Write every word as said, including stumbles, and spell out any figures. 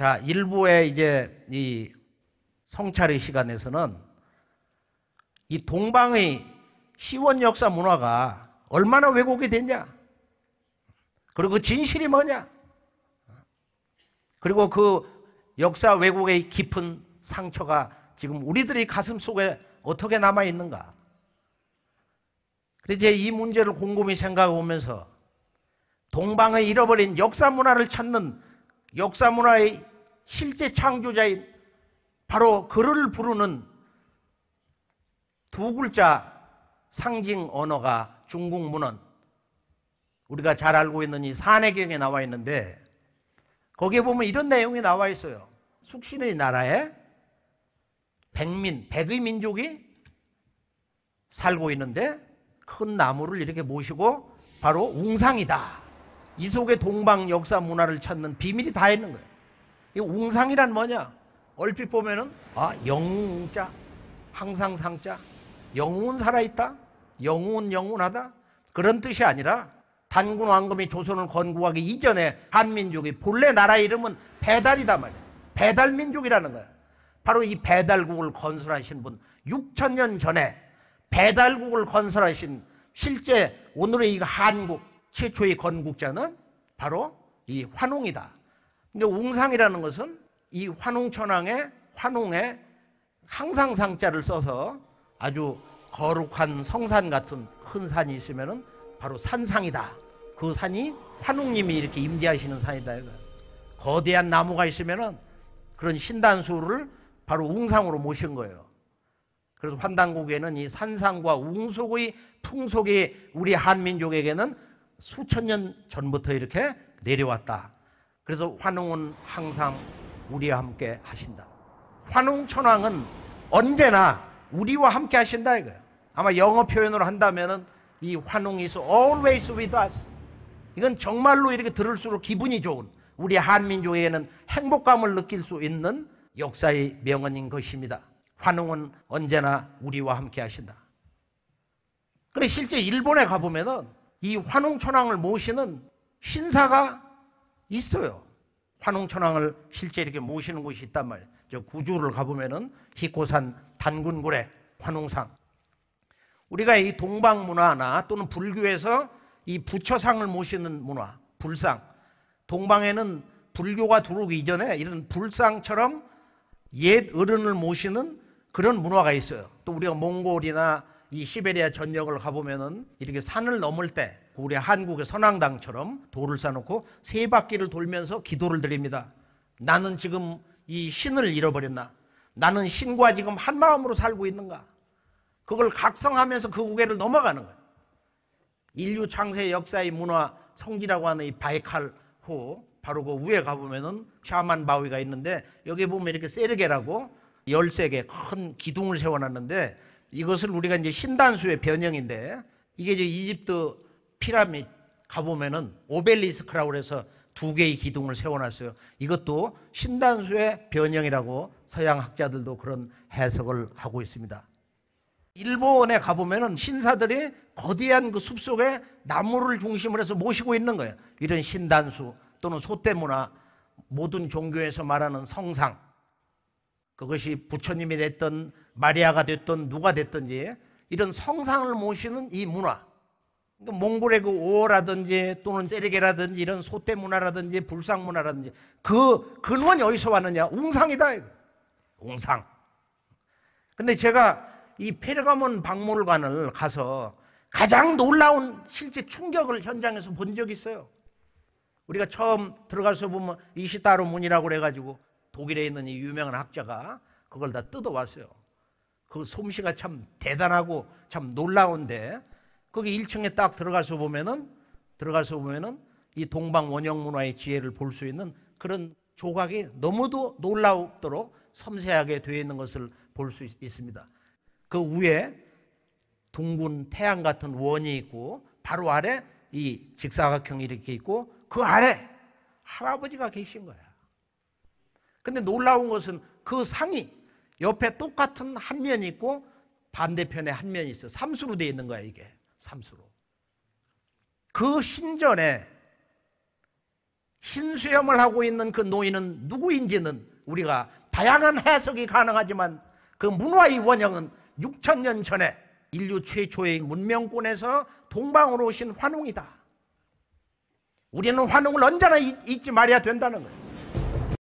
자, 일부의 이제 이 성찰의 시간에서는 이 동방의 시원 역사 문화가 얼마나 왜곡이 됐냐, 그리고 그 진실이 뭐냐, 그리고 그 역사 왜곡의 깊은 상처가 지금 우리들의 가슴 속에 어떻게 남아있는가. 그래서 이 문제를 곰곰이 생각해 보면서 동방의 잃어버린 역사 문화를 찾는 역사 문화의 실제 창조자인 바로 그를 부르는 두 글자 상징 언어가 중국 문헌, 우리가 잘 알고 있는 이 산해경에 나와 있는데 거기에 보면 이런 내용이 나와 있어요. 숙신의 나라에 백민, 백의 민족이 살고 있는데 큰 나무를 이렇게 모시고 바로 웅상이다. 이 속에 동방 역사 문화를 찾는 비밀이 다 있는 거예요. 이 웅상이란 뭐냐? 얼핏 보면은 아, 영웅자, 항상 상자, 영웅은 살아있다, 영웅은 영원하다, 그런 뜻이 아니라 단군 왕검이 조선을 건국하기 이전에 한민족이 본래 나라 이름은 배달이다 말이야. 배달민족이라는 거야. 바로 이 배달국을 건설하신 분, 육천 년 전에 배달국을 건설하신, 실제 오늘의 이 한국 최초의 건국자는 바로 이 환웅이다. 근데 웅상이라는 것은 이 환웅천왕의 환웅의 항상 상자를 써서 아주 거룩한 성산 같은 큰 산이 있으면은 바로 산상이다. 그 산이 환웅님이 이렇게 임재하시는 산이다. 거대한 나무가 있으면은 그런 신단수를 바로 웅상으로 모신 거예요. 그래서 환단곡에는 이 산상과 웅속의 풍속이 우리 한민족에게는 수천 년 전부터 이렇게 내려왔다. 그래서 환웅은 항상 우리와 함께 하신다. 환웅 천왕은 언제나 우리와 함께 하신다 이거예요. 아마 영어 표현으로 한다면은 이 환웅이 is always with us. 이건 정말로 이렇게 들을수록 기분이 좋은, 우리 한민족에게는 행복감을 느낄 수 있는 역사의 명언인 것입니다. 환웅은 언제나 우리와 함께 하신다. 그래, 실제 일본에 가보면은 이 환웅천왕을 모시는 신사가 있어요. 환웅천왕을 실제 이렇게 모시는 곳이 있단 말이에요. 저 구주를 가보면은 히코산 단군구레 환웅상. 우리가 이 동방 문화나 또는 불교에서 이 부처상을 모시는 문화, 불상. 동방에는 불교가 들어오기 이전에 이런 불상처럼 옛 어른을 모시는 그런 문화가 있어요. 또 우리가 몽골이나 이 시베리아 전역을 가보면은 이렇게 산을 넘을 때 우리 한국의 선왕당처럼 돌을 쌓아놓고 세 바퀴를 돌면서 기도를 드립니다. 나는 지금 이 신을 잃어버렸나? 나는 신과 지금 한마음으로 살고 있는가? 그걸 각성하면서 그 우계를 넘어가는 거예요. 인류 창세 역사의 문화 성지라고 하는 이 바이칼 호, 바로 그 위에 가보면은 샤만 바위가 있는데 여기 보면 이렇게 세르게라고 열세 개 큰 기둥을 세워놨는데 이것을 우리가 이제 신단수의 변형인데 이게 이제 이집트 피라미드 가보면은 오벨리스크라고 해서 두 개의 기둥을 세워놨어요. 이것도 신단수의 변형이라고 서양 학자들도 그런 해석을 하고 있습니다. 일본에 가보면은 신사들이 거대한 그 숲속에 나무를 중심으로 해서 모시고 있는 거예요. 이런 신단수 또는 소떼 문화, 모든 종교에서 말하는 성상, 그것이 부처님이 됐든 마리아가 됐든 누가 됐든지 이런 성상을 모시는 이 문화, 몽골의 그 오어라든지 또는 세르게라든지 이런 소떼 문화라든지 불상 문화라든지 그 근원이 어디서 왔느냐? 웅상이다 이거. 웅상. 근데 제가 이 페르가몬 박물관을 가서 가장 놀라운 실제 충격을 현장에서 본 적이 있어요. 우리가 처음 들어가서 보면 이시타르 문이라고 그래가지고 독일에 있는 이 유명한 학자가 그걸 다 뜯어왔어요. 그 솜씨가 참 대단하고 참 놀라운데 거기 일 층에 딱 들어가서 보면은 들어가서 보면은 이 동방 원형 문화의 지혜를 볼 수 있는 그런 조각이 너무도 놀라우도록 섬세하게 되어 있는 것을 볼 수 있습니다. 그 위에 둥근 태양 같은 원이 있고 바로 아래 이 직사각형이 이렇게 있고 그 아래 할아버지가 계신 거야. 근데 놀라운 것은 그 상이 옆에 똑같은 한 면이 있고 반대편에 한 면이 있어. 삼수로 되어 있는 거야, 이게. 삼수로. 그 신전에 신수염을 하고 있는 그 노인은 누구인지는 우리가 다양한 해석이 가능하지만 그 문화의 원형은 육천 년 전에 인류 최초의 문명권에서 동방으로 오신 환웅이다. 우리는 환웅을 언제나 잊, 잊지 말아야 된다는 거예요.